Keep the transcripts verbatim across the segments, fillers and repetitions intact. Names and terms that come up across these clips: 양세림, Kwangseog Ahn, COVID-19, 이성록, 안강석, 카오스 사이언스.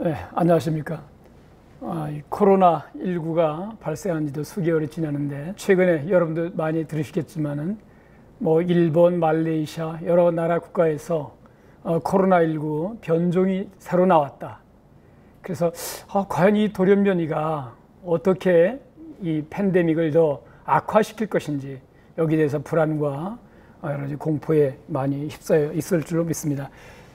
네, 안녕하십니까. 아, 코로나 십구가 발생한 지도 수개월이 지났는데 최근에 여러분들 많이 들으시겠지만은 뭐 일본, 말레이시아 여러 나라 국가에서 어, 코로나 십구 변종이 새로 나왔다. 그래서 아, 과연 이 돌연변이가 어떻게 이 팬데믹을 더 악화시킬 것인지 여기에 대해서 불안과 여러 가지 공포에 많이 휩싸여 있을 줄로 믿습니다.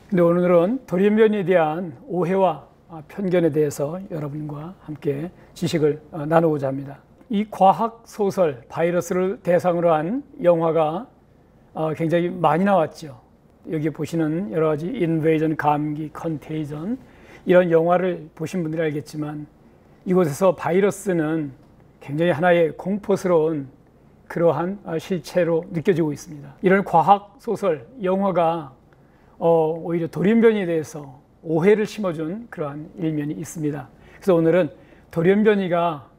근데 오늘은 돌연변이에 대한 오해와 편견에 대해서 여러분과 함께 지식을 나누고자 합니다. 이 과학 소설 바이러스를 대상으로 한 영화가 굉장히 많이 나왔죠. 여기 보시는 여러 가지 인베이전, 감기, 컨테이전 이런 영화를 보신 분들이 알겠지만 이곳에서 바이러스는 굉장히 하나의 공포스러운 그러한 실체로 느껴지고 있습니다. 이런 과학 소설, 영화가 오히려 돌연변이에 대해서 오해를 심어준 그러한 일면이 있습니다. 그래서 오늘은 돌연변이가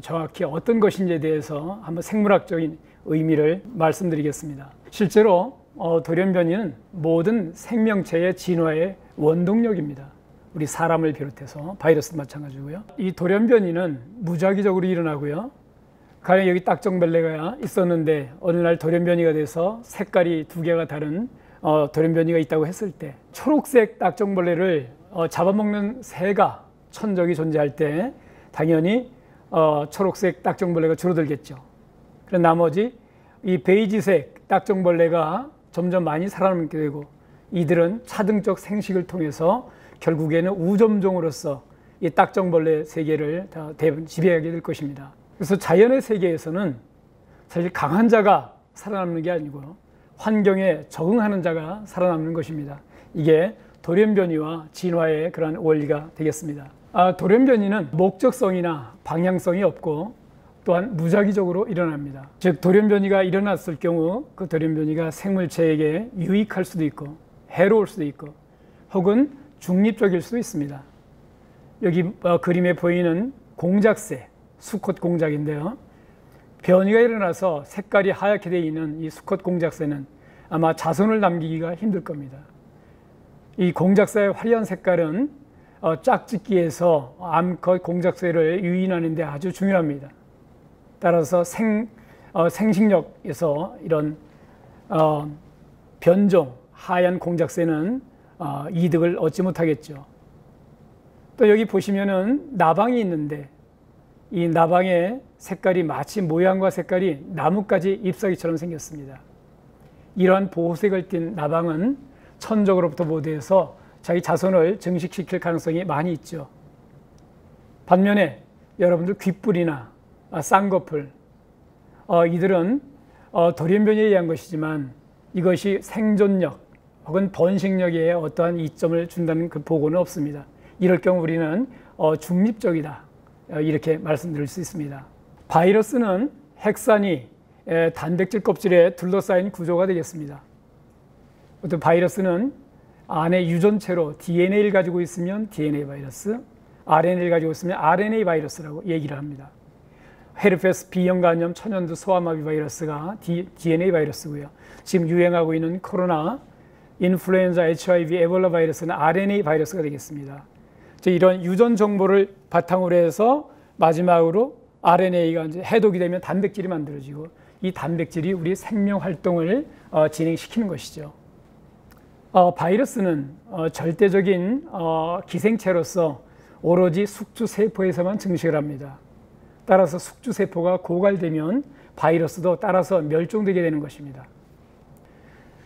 정확히 어떤 것인지에 대해서 한번 생물학적인 의미를 말씀드리겠습니다. 실제로 돌연변이는 모든 생명체의 진화의 원동력입니다. 우리 사람을 비롯해서 바이러스도 마찬가지고요. 이 돌연변이는 무작위적으로 일어나고요. 가령 여기 딱정벌레가 있었는데 어느 날 돌연변이가 돼서 색깔이 두 개가 다른 어, 돌연변이가 있다고 했을 때 초록색 딱정벌레를 어, 잡아먹는 새가 천적이 존재할 때 당연히 어, 초록색 딱정벌레가 줄어들겠죠. 그래서 나머지 이 베이지색 딱정벌레가 점점 많이 살아남게 되고 이들은 차등적 생식을 통해서 결국에는 우점종으로서 이 딱정벌레 세계를 다 지배하게 될 것입니다. 그래서 자연의 세계에서는 사실 강한 자가 살아남는 게 아니고 환경에 적응하는 자가 살아남는 것입니다. 이게 돌연변이와 진화의 그러한 원리가 되겠습니다. 아, 돌연변이는 목적성이나 방향성이 없고 또한 무작위적으로 일어납니다. 즉 돌연변이가 일어났을 경우 그 돌연변이가 생물체에게 유익할 수도 있고 해로울 수도 있고 혹은 중립적일 수도 있습니다. 여기 어, 그림에 보이는 공작새, 수컷 공작인데요. 변이가 일어나서 색깔이 하얗게 되어 있는 이 수컷 공작새는 아마 자손을 남기기가 힘들 겁니다. 이 공작새의 화려한 색깔은 짝짓기에서 암컷 공작새를 유인하는 데 아주 중요합니다. 따라서 생, 어, 생식력에서 이런 어, 변종, 하얀 공작새는 어, 이득을 얻지 못하겠죠. 또 여기 보시면은 나방이 있는데 이 나방의 색깔이 마치 모양과 색깔이 나뭇가지 잎사귀처럼 생겼습니다. 이러한 보호색을 띤 나방은 천적으로부터 보호돼서 자기 자손을 증식시킬 가능성이 많이 있죠. 반면에 여러분들 귓불이나 쌍꺼풀, 어, 이들은 어, 돌연변이에 의한 것이지만 이것이 생존력 혹은 번식력에 어떠한 이점을 준다는 그 보고는 없습니다. 이럴 경우 우리는 어, 중립적이다. 이렇게 말씀드릴 수 있습니다. 바이러스는 핵산이 단백질 껍질에 둘러싸인 구조가 되겠습니다. 또 바이러스는 안에 유전체로 디엔에이를 가지고 있으면 디엔에이 바이러스, 알엔에이를 가지고 있으면 알엔에이 바이러스라고 얘기를 합니다. 헤르페스 B형 간염, 천연두, 소아마비 바이러스가 디엔에이 바이러스고요. 지금 유행하고 있는 코로나, 인플루엔자, 에이치아이브이, 에볼라 바이러스는 알엔에이 바이러스가 되겠습니다. 이런 유전 정보를 바탕으로 해서 마지막으로 알엔에이가 이제 해독이 되면 단백질이 만들어지고 이 단백질이 우리 생명 활동을 어, 진행시키는 것이죠. 어, 바이러스는 어, 절대적인 어, 기생체로서 오로지 숙주세포에서만 증식을 합니다. 따라서 숙주세포가 고갈되면 바이러스도 따라서 멸종되게 되는 것입니다.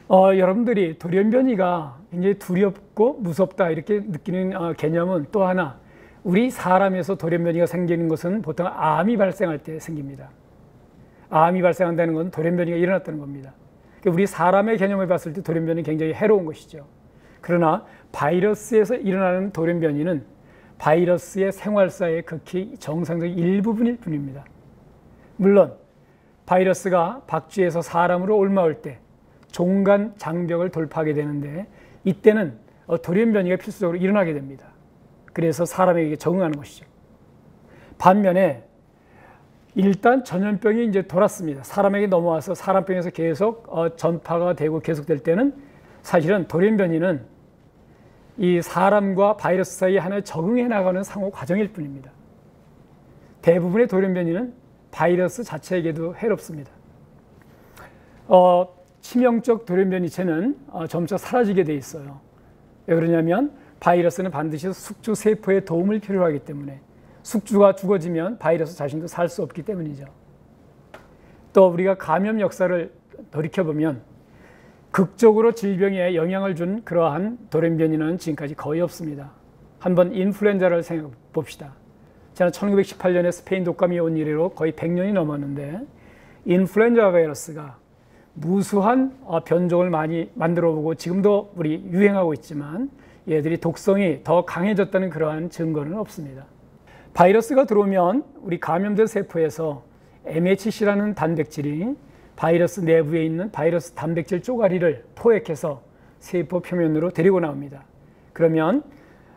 어, 여러분들이 돌연변이가 굉장히 두렵고 무섭다 이렇게 느끼는 어, 개념은 또 하나, 우리 사람에서 돌연변이가 생기는 것은 보통 암이 발생할 때 생깁니다. 암이 발생한다는 건 돌연변이가 일어났다는 겁니다. 그러니까 우리 사람의 개념을 봤을 때 돌연변이는 굉장히 해로운 것이죠. 그러나 바이러스에서 일어나는 돌연변이는 바이러스의 생활사의 극히 정상적인 일부분일 뿐입니다. 물론 바이러스가 박쥐에서 사람으로 올라올 때 종간 장벽을 돌파하게 되는데 이때는 돌연변이가 필수적으로 일어나게 됩니다. 그래서 사람에게 적응하는 것이죠. 반면에 일단 전염병이 이제 돌았습니다. 사람에게 넘어와서 사람병에서 계속 전파가 되고 계속될 때는 사실은 돌연변이는 이 사람과 바이러스 사이 하나에 적응해 나가는 상호 과정일 뿐입니다. 대부분의 돌연변이는 바이러스 자체에게도 해롭습니다. 어, 치명적 돌연변이체는 점차 사라지게 돼 있어요. 왜 그러냐면 바이러스는 반드시 숙주 세포의 도움을 필요로 하기 때문에 숙주가 죽어지면 바이러스 자신도 살 수 없기 때문이죠. 또 우리가 감염 역사를 돌이켜보면 극적으로 질병에 영향을 준 그러한 돌연변이는 지금까지 거의 없습니다. 한번 인플루엔자를 생각해 봅시다. 지난 천구백십팔 년에 스페인 독감이 온 이래로 거의 백 년이 넘었는데 인플루엔자 바이러스가 무수한 변종을 많이 만들어보고 지금도 우리 유행하고 있지만 얘들이 독성이 더 강해졌다는 그러한 증거는 없습니다. 바이러스가 들어오면 우리 감염된 세포에서 엠에이치씨라는 단백질이 바이러스 내부에 있는 바이러스 단백질 쪼가리를 포획해서 세포 표면으로 데리고 나옵니다. 그러면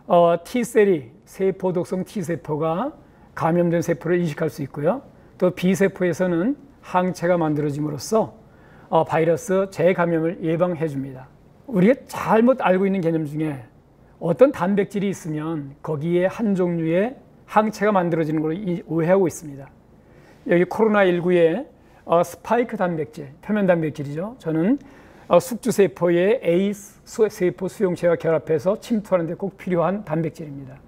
어, T셀이 세포 독성 T세포가 감염된 세포를 인식할 수 있고요. 또 B세포에서는 항체가 만들어짐으로써 어, 바이러스 재감염을 예방해 줍니다. 우리가 잘못 알고 있는 개념 중에 어떤 단백질이 있으면 거기에 한 종류의 항체가 만들어지는 걸 오해하고 있습니다. 여기 코로나 십구의 어, 스파이크 단백질, 표면 단백질이죠. 저는 어, 숙주세포의 A 세포 수용체와 결합해서 침투하는 데 꼭 필요한 단백질입니다.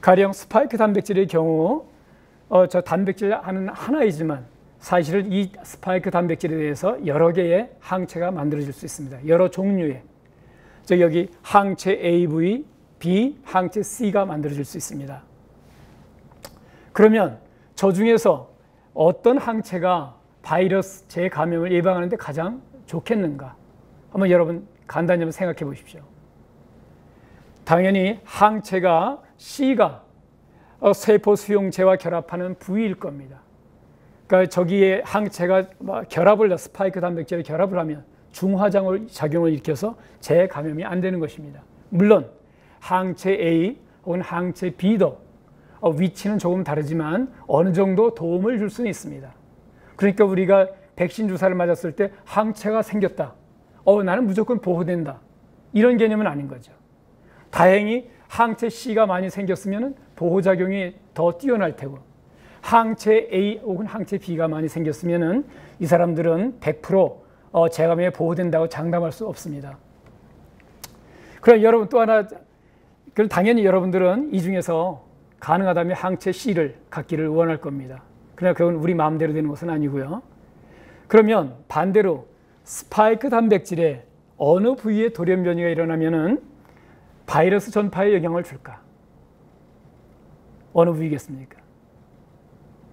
가령 스파이크 단백질의 경우 어, 저 단백질 하나이지만 사실은 이 스파이크 단백질에 대해서 여러 개의 항체가 만들어질 수 있습니다. 여러 종류의. 즉 여기 항체 에이브이, B, 항체 C가 만들어질 수 있습니다. 그러면 저 중에서 어떤 항체가 바이러스 재감염을 예방하는 데 가장 좋겠는가? 한번 여러분 간단히 한번 생각해 보십시오. 당연히 항체가 C가 세포 수용체와 결합하는 부위일 겁니다. 그러니까 저기에 항체가 결합을 스파이크 단백질에 결합을 하면 중화장을 작용을 일으켜서 재감염이 안 되는 것입니다. 물론 항체 A 혹은 항체 B도 위치는 조금 다르지만 어느 정도 도움을 줄 수는 있습니다. 그러니까 우리가 백신 주사를 맞았을 때 항체가 생겼다. 어, 나는 무조건 보호된다. 이런 개념은 아닌 거죠. 다행히 항체 C가 많이 생겼으면 보호작용이 더 뛰어날 테고 항체 A 혹은 항체 B가 많이 생겼으면 이 사람들은 백 퍼센트 재감염에 보호된다고 장담할 수 없습니다. 그럼 여러분 또 하나, 그럼 당연히 여러분들은 이 중에서 가능하다면 항체 C를 갖기를 원할 겁니다. 그러나 그건 우리 마음대로 되는 것은 아니고요. 그러면 반대로 스파이크 단백질의 어느 부위에 돌연변이가 일어나면은 바이러스 전파에 영향을 줄까? 어느 부위겠습니까?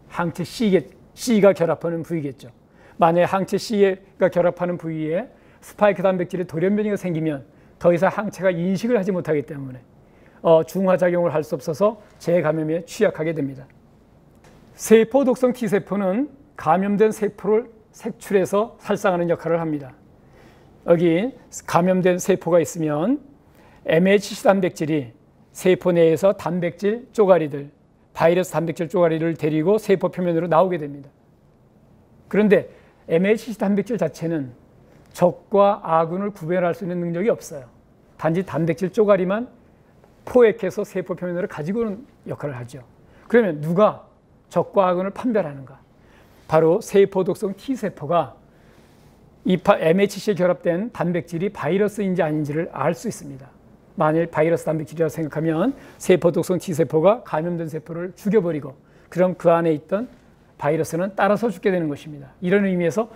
항체 C겠, C가 결합하는 부위겠죠. 만약에 항체 C가 결합하는 부위에 스파이크 단백질의 돌연변이가 생기면 더 이상 항체가 인식을 하지 못하기 때문에 어, 중화작용을 할 수 없어서 재감염에 취약하게 됩니다. 세포 독성 T세포는 감염된 세포를 색출해서 살상하는 역할을 합니다. 여기 감염된 세포가 있으면 엠에이치씨 단백질이 세포 내에서 단백질 쪼가리들, 바이러스 단백질 쪼가리를 데리고 세포 표면으로 나오게 됩니다. 그런데 엠에이치씨 단백질 자체는 적과 아군을 구별할 수 있는 능력이 없어요. 단지 단백질 쪼가리만 포획해서 세포 표면으로 가지고 오는 역할을 하죠. 그러면 누가 적과 아군을 판별하는가? 바로 세포 독성 T세포가 이 엠에이치씨에 결합된 단백질이 바이러스인지 아닌지를 알 수 있습니다. 만일 바이러스 단백질이라고 생각하면 세포 독성 T세포가 감염된 세포를 죽여버리고 그럼 그 안에 있던 바이러스는 따라서 죽게 되는 것입니다. 이런 의미에서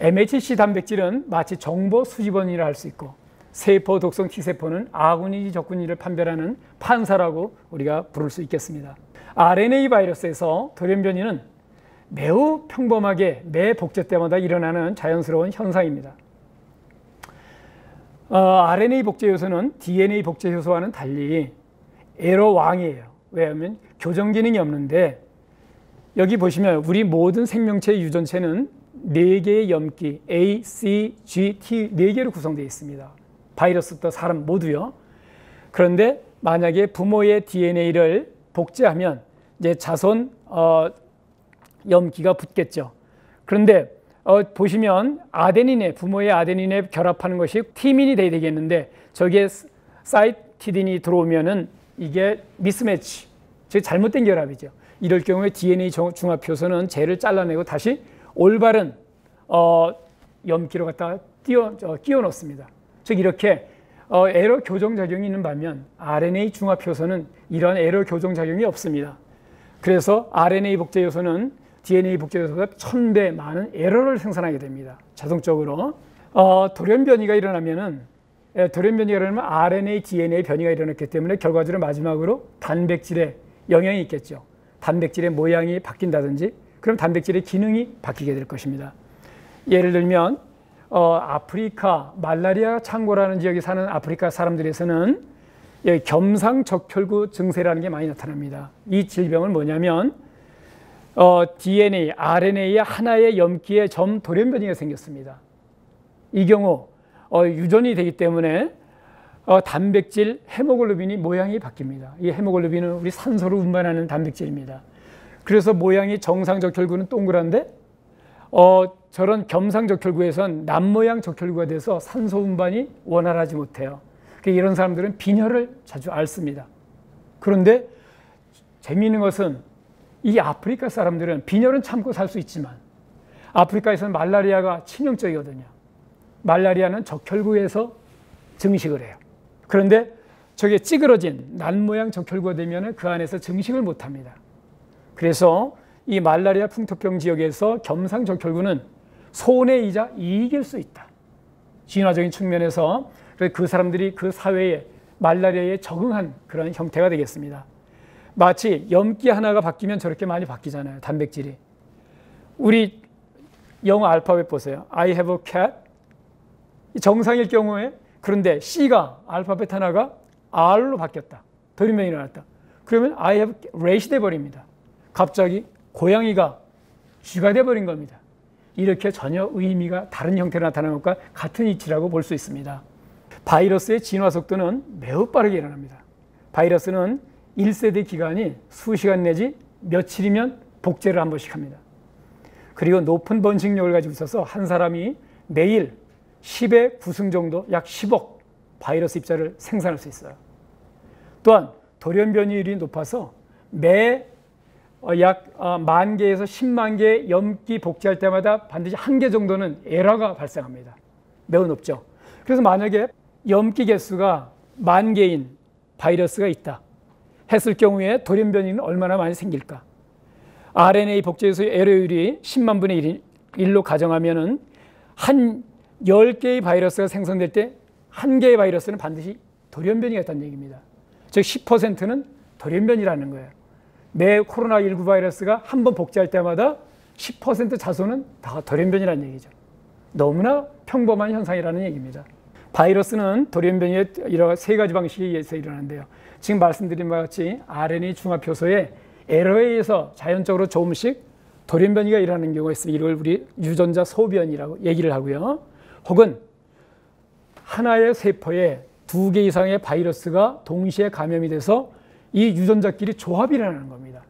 엠에이치씨 단백질은 마치 정보 수집원이라 할 수 있고 세포 독성 T세포는 아군인지 적군인지를 판별하는 판사라고 우리가 부를 수 있겠습니다. 알엔에이 바이러스에서 돌연변이는 매우 평범하게 매 복제 때마다 일어나는 자연스러운 현상입니다. 어, 알엔에이 복제 효소는 디엔에이 복제 효소와는 달리 에러 왕이에요. 왜냐하면 교정 기능이 없는데 여기 보시면 우리 모든 생명체의 유전체는 네 개의 염기 A, C, G, T 네 개로 구성되어 있습니다. 바이러스부터 사람 모두요. 그런데 만약에 부모의 디엔에이를 복제하면 이제 자손 어, 염기가 붙겠죠. 그런데 어, 보시면 아데닌의 부모의 아데닌에 결합하는 것이 티민이 돼야 되겠는데 저기에 사이티딘이 들어오면은 이게 미스매치, 즉 잘못된 결합이죠. 이럴 경우에 디엔에이 중합효소는 쟤를 잘라내고 다시 올바른 어, 염기로 갖다 띄워, 어, 끼워 넣습니다. 즉 이렇게 어, 에러 교정작용이 있는 반면 알엔에이 중합효소는 이런 에러 교정작용이 없습니다. 그래서 알엔에이 복제효소는 디엔에이 복제효소보다 천 배 많은 에러를 생산하게 됩니다. 자동적으로 어, 돌연 변이가 일어나면은 예, 돌연 변이가 일어나면 알엔에이, 디엔에이 변이가 일어났기 때문에 결과적으로 마지막으로 단백질에 영향이 있겠죠. 단백질의 모양이 바뀐다든지 그럼 단백질의 기능이 바뀌게 될 것입니다. 예를 들면 어, 아프리카 말라리아 창고라는 지역에 사는 아프리카 사람들에서는 예, 겸상적혈구 증세라는 게 많이 나타납니다. 이 질병은 뭐냐면 어, 디엔에이, 알엔에이 하나의 염기에 점 돌연 변이가 생겼습니다. 이 경우 어, 유전이 되기 때문에 어, 단백질 헤모글로빈이 모양이 바뀝니다. 이 헤모글로빈은 우리 산소로 운반하는 단백질입니다. 그래서 모양이 정상적 혈구는 동그란데 어, 저런 겸상적 혈구에선 남모양 적혈구가 돼서 산소 운반이 원활하지 못해요. 그러니까 이런 사람들은 빈혈을 자주 앓습니다. 그런데 재미있는 것은 이 아프리카 사람들은 빈혈은 참고 살 수 있지만 아프리카에서는 말라리아가 치명적이거든요. 말라리아는 적혈구에서 증식을 해요. 그런데 저게 찌그러진 난모양 적혈구가 되면 그 안에서 증식을 못합니다. 그래서 이 말라리아 풍토병 지역에서 겸상 적혈구는 손해이자 이익일 수 있다. 진화적인 측면에서 그 사람들이 그 사회에 말라리아에 적응한 그런 형태가 되겠습니다. 마치 염기 하나가 바뀌면 저렇게 많이 바뀌잖아요. 단백질이. 우리 영어 알파벳 보세요. I have a cat. 정상일 경우에 그런데 C가 알파벳 하나가 R로 바뀌었다. 돌연변이 일어났다. 그러면 I have rat이 돼버립니다. 갑자기 고양이가 쥐가 돼버린 겁니다. 이렇게 전혀 의미가 다른 형태로 나타나는 것과 같은 이치라고 볼 수 있습니다. 바이러스의 진화 속도는 매우 빠르게 일어납니다. 바이러스는 일 세대 기간이 수시간 내지 며칠이면 복제를 한 번씩 합니다. 그리고 높은 번식력을 가지고 있어서 한 사람이 매일 십의 구승 정도 약 십억 바이러스 입자를 생산할 수 있어요. 또한 돌연 변이율이 높아서 매 약 만 개에서 십만 개의 염기 복제할 때마다 반드시 한 개 정도는 에러가 발생합니다. 매우 높죠. 그래서 만약에 염기 개수가 만 개인 바이러스가 있다 했을 경우에 돌연 변이는 얼마나 많이 생길까? 알엔에이 복제효소의 에러율이 십만 분의 일로 가정하면은 한 열 개의 바이러스가 생성될 때 한 개의 바이러스는 반드시 돌연 변이가 있다는 얘기입니다. 즉 십 퍼센트는 돌연 변이라는 거예요. 매 코로나 십구 바이러스가 한 번 복제할 때마다 십 퍼센트 자소는 다 돌연 변이라는 얘기죠. 너무나 평범한 현상이라는 얘기입니다. 바이러스는 돌연 변이의 이런 세 가지 방식에 의해서 일어나는데요. 지금 말씀드린 바와 같이 알엔에이 중합효소의 에러에 의해서 자연적으로 조금씩 돌연 변이가 일어나는 경우가 있습니다. 이걸 우리 유전자 소변이라고 얘기를 하고요. 혹은 하나의 세포에 두 개 이상의 바이러스가 동시에 감염이 돼서 이 유전자끼리 조합이 일어나는 겁니다.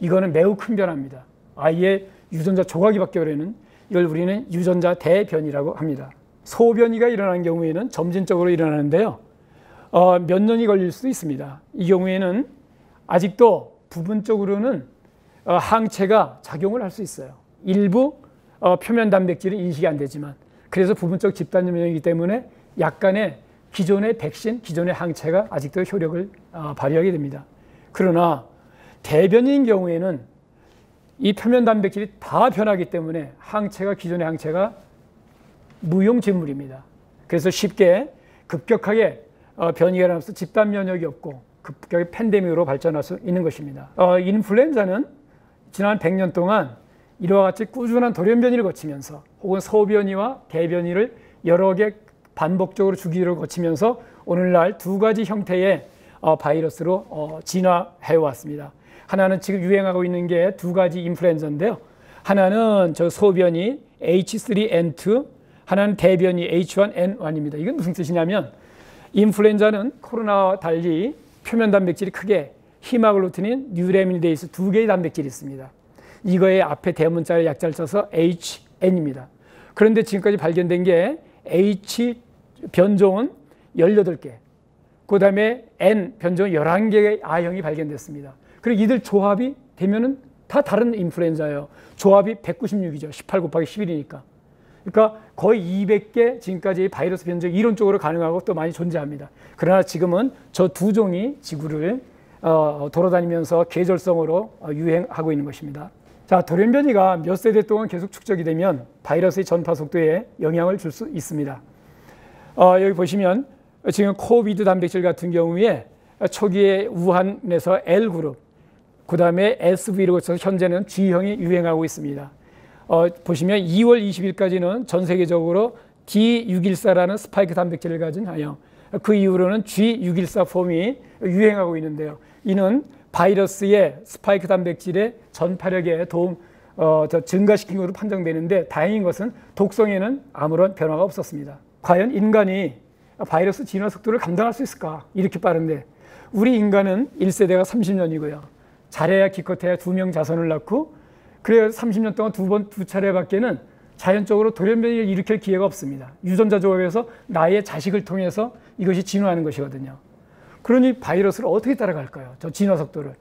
이거는 매우 큰 변화입니다. 아예 유전자 조각이 바뀌어버리는 이걸 우리는 유전자 대변이라고 합니다. 소변이가 일어난 경우에는 점진적으로 일어나는데요. 어, 몇 년이 걸릴 수도 있습니다. 이 경우에는 아직도 부분적으로는 어, 항체가 작용을 할 수 있어요. 일부 어, 표면 단백질은 인식이 안 되지만 그래서 부분적 집단 면역이기 때문에 약간의 기존의 백신, 기존의 항체가 아직도 효력을 발휘하게 됩니다. 그러나 대변인 경우에는 이 표면 단백질이 다 변하기 때문에 항체가 기존의 항체가 무용지물입니다. 그래서 쉽게 급격하게 변이가 일어나면서 집단 면역이 없고 급격히 팬데믹으로 발전할 수 있는 것입니다. 어, 인플루엔자는 지난 백 년 동안 이와 같이 꾸준한 돌연 변이를 거치면서 혹은 소변이와 대변이를 여러 개 반복적으로 주기를 거치면서 오늘날 두 가지 형태의 바이러스로 진화해 왔습니다. 하나는 지금 유행하고 있는 게 두 가지 인플루엔자인데요. 하나는 저 소변이 에이치 쓰리 엔 투, 하나는 대변이 에이치 원 엔 원입니다. 이건 무슨 뜻이냐면 인플루엔자는 코로나와 달리 표면 단백질이 크게 히마글루틴인, 뉴레미니데이스 두 개의 단백질이 있습니다. 이거의 앞에 대문자의 약자를 써서 에이치 엔입니다. 그런데 지금까지 발견된 게 H 변종은 열여덟 개, 그 다음에 N 변종 열한 개의 아형이 발견됐습니다. 그리고 이들 조합이 되면은 다 다른 인플루엔자예요. 조합이 백구십육이죠. 십팔 곱하기 십일이니까. 그러니까 거의 이백 개 지금까지 바이러스 변종이 이론적으로 가능하고 또 많이 존재합니다. 그러나 지금은 저 두 종이 지구를 어, 돌아다니면서 계절성으로 유행하고 있는 것입니다. 자, 돌연변이가 몇 세대 동안 계속 축적이 되면 바이러스의 전파 속도에 영향을 줄 수 있습니다. 어, 여기 보시면 지금 코비드 단백질 같은 경우에 초기에 우한에서 L그룹, 그 다음에 에스브이로 거쳐서 현재는 G형이 유행하고 있습니다. 어, 보시면 이월 이십일까지는 전 세계적으로 디 육백십사라는 스파이크 단백질을 가진 아형, 그 이후로는 지 육백십사 폼이 유행하고 있는데요. 이는 바이러스의 스파이크 단백질의 전파력에 도움, 어, 증가시킨 것으로 판정되는데, 다행인 것은 독성에는 아무런 변화가 없었습니다. 과연 인간이 바이러스 진화 속도를 감당할 수 있을까? 이렇게 빠른데, 우리 인간은 일 세대가 삼십 년이고요. 잘해야 기껏해야 두 명 자손을 낳고, 그래야 삼십 년 동안 두 번, 두 차례밖에는 자연적으로 돌연변이를 일으킬 기회가 없습니다. 유전자 조합에서 나의 자식을 통해서 이것이 진화하는 것이거든요. 그러니 바이러스를 어떻게 따라갈까요? 저 진화 속도를.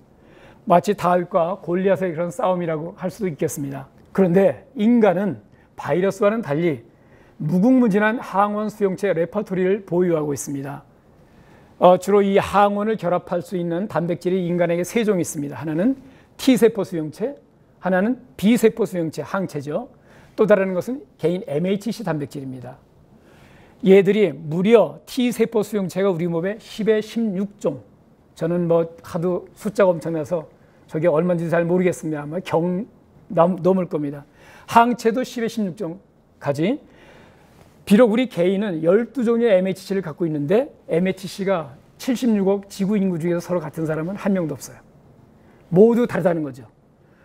마치 다윗과 골리앗의 그런 싸움이라고 할 수도 있겠습니다. 그런데 인간은 바이러스와는 달리 무궁무진한 항원 수용체 레퍼토리를 보유하고 있습니다. 어, 주로 이 항원을 결합할 수 있는 단백질이 인간에게 세 종이 있습니다. 하나는 T세포 수용체, 하나는 B세포 수용체, 항체죠. 또 다른 것은 개인 엠에이치씨 단백질입니다. 얘들이 무려 T세포 수용체가 우리 몸에 십의 십육 종, 저는 뭐 하도 숫자가 엄청나서 저게 얼마인지 잘 모르겠습니다. 아마 경 넘을 겁니다. 항체도 십의 십육 종까지. 비록 우리 개인은 열두 종의 엠에이치씨를 갖고 있는데, 엠에이치씨가 칠십육억 지구 인구 중에서 서로 같은 사람은 한 명도 없어요. 모두 다르다는 거죠.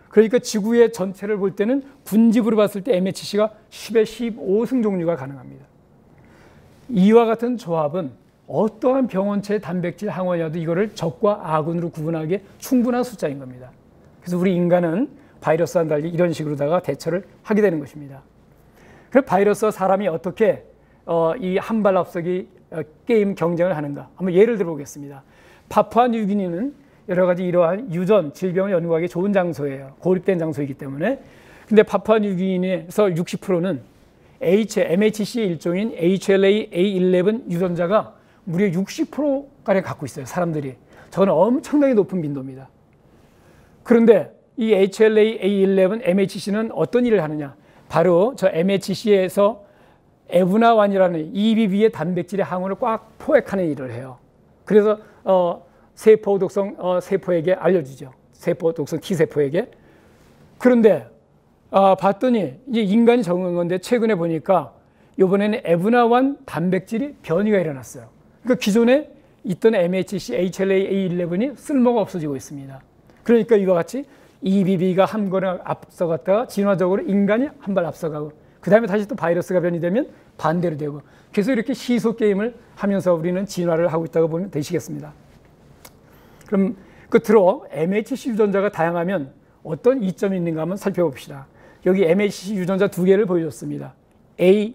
그러니까 지구의 전체를 볼 때는 군집으로 봤을 때 엠에이치씨가 십의 십오 승 종류가 가능합니다. 이와 같은 조합은 어떠한 병원체 단백질 항원이라도 이거를 적과 아군으로 구분하기에 충분한 숫자인 겁니다. 그래서 우리 인간은 바이러스와는 달리 이런 식으로다가 대처를 하게 되는 것입니다. 그래서 바이러스와 사람이 어떻게 이 한 발 앞서기 게임 경쟁을 하는가, 한번 예를 들어보겠습니다. 파푸아뉴기니는 여러 가지 이러한 유전 질병을 연구하기 좋은 장소예요. 고립된 장소이기 때문에. 근데 파푸아뉴기니에서 육십 퍼센트는 H, 엠에이치씨의 일종인 에이치엘에이 에이 일레븐 유전자가 무려 육십 퍼센트가량 갖고 있어요, 사람들이. 저는 엄청나게 높은 빈도입니다. 그런데 이 에이치엘에이 에이 일레븐 엠에이치씨는 어떤 일을 하느냐? 바로 저 엠에이치씨에서 에브나완이라는 이비비의 단백질의 항원을 꽉 포획하는 일을 해요. 그래서 어, 세포 독성 어, 세포에게 알려주죠. 세포 독성 T세포에게. 그런데 아, 봤더니 이제 인간이 적응한 건데, 최근에 보니까 이번에는 에브나완 단백질이 변이가 일어났어요. 그러니까 기존에 있던 엠에이치씨 에이치엘에이 에이 일레븐이 쓸모가 없어지고 있습니다. 그러니까 이와 같이 이비비가 한 걸음 앞서갔다가 진화적으로 인간이 한 발 앞서가고, 그 다음에 다시 또 바이러스가 변이되면 반대로 되고, 계속 이렇게 시소 게임을 하면서 우리는 진화를 하고 있다고 보면 되시겠습니다. 그럼 끝으로 엠에이치씨 유전자가 다양하면 어떤 이점이 있는가 한번 살펴봅시다. 여기 엠에이치씨 유전자 두 개를 보여줬습니다. A,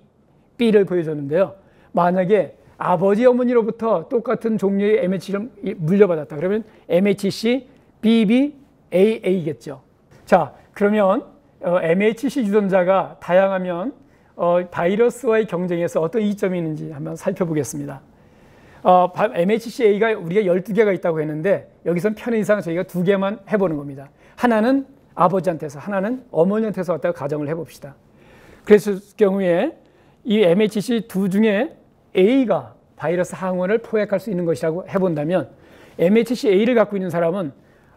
B를 보여줬는데요. 만약에 아버지, 어머니로부터 똑같은 종류의 엠에이치씨를 물려받았다 그러면 엠에이치씨, 비비, 에이에이겠죠. 자, 그러면 어, 엠에이치씨 유전자가 다양하면 어, 바이러스와의 경쟁에서 어떤 이점이 있는지 한번 살펴보겠습니다. 어, 엠에이치씨 에이가 우리가 열두 개가 있다고 했는데, 여기선 편의상 저희가 두 개만 해보는 겁니다. 하나는 아버지한테서, 하나는 어머니한테서 왔다고 가정을 해봅시다. 그랬을 경우에 이 엠에이치씨 두 중에 A가 바이러스 항원을 포획할 수 있는 것이라고 해본다면, 엠에이치씨 에이를 갖고 있는 사람은